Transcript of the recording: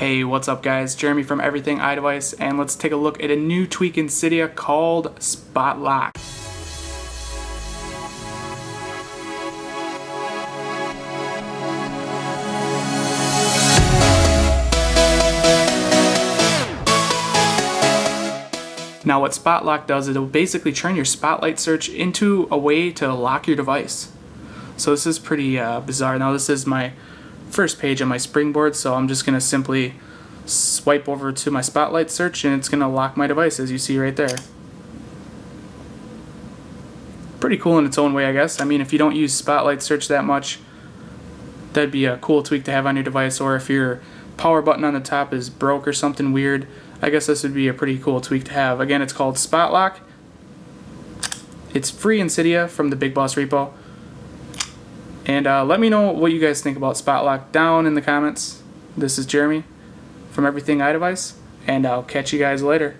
Hey, what's up guys? Jeremy from Everything iDevice, and let's take a look at a new tweak in Cydia called SpotLock. Now what SpotLock does is it'll basically turn your Spotlight search into a way to lock your device. So this is pretty bizarre. Now this is my first page on my springboard, so I'm just going to simply swipe over to my Spotlight search and it's going to lock my device, as you see right there. Pretty cool in its own way, I guess. I mean, if you don't use Spotlight search that much, that'd be a cool tweak to have on your device, or if your power button on the top is broke or something weird, I guess this would be a pretty cool tweak to have. Again, it's called SpotLock. It's free in Cydia from the Big Boss repo. And let me know what you guys think about SpotLock down in the comments. This is Jeremy from Everything iDevice, and I'll catch you guys later.